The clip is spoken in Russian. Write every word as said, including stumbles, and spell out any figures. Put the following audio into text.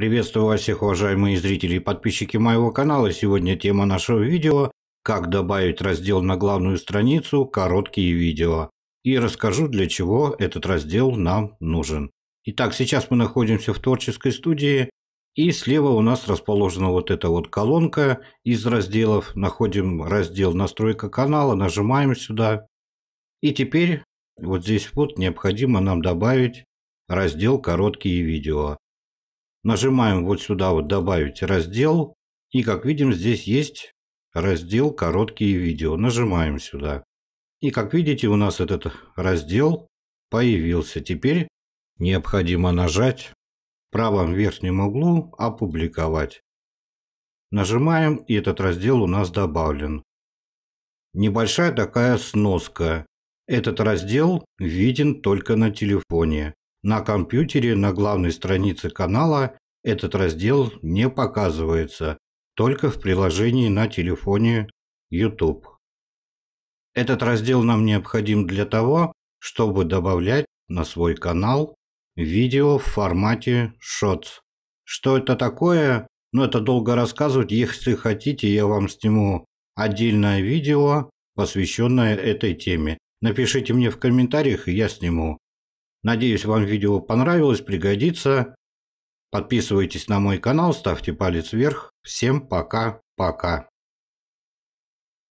Приветствую вас всех, уважаемые зрители и подписчики моего канала. Сегодня тема нашего видео «Как добавить раздел на главную страницу короткие видео». И расскажу, для чего этот раздел нам нужен. Итак, сейчас мы находимся в творческой студии. И слева у нас расположена вот эта вот колонка из разделов. Находим раздел «Настройка канала», нажимаем сюда. И теперь вот здесь вот необходимо нам добавить раздел «Короткие видео». Нажимаем вот сюда вот «Добавить раздел». И как видим, здесь есть раздел «Короткие видео». Нажимаем сюда. И как видите, у нас этот раздел появился. Теперь необходимо нажать в правом верхнем углу «Опубликовать». Нажимаем, и этот раздел у нас добавлен. Небольшая такая сноска. Этот раздел виден только на телефоне. На компьютере, на главной странице канала этот раздел не показывается, только в приложении на телефоне YouTube. Этот раздел нам необходим для того, чтобы добавлять на свой канал видео в формате Shorts. Что это такое? Ну, это долго рассказывать. Если хотите, я вам сниму отдельное видео, посвященное этой теме. Напишите мне в комментариях, и я сниму. Надеюсь, вам видео понравилось, пригодится. Подписывайтесь на мой канал, ставьте палец вверх. Всем пока-пока.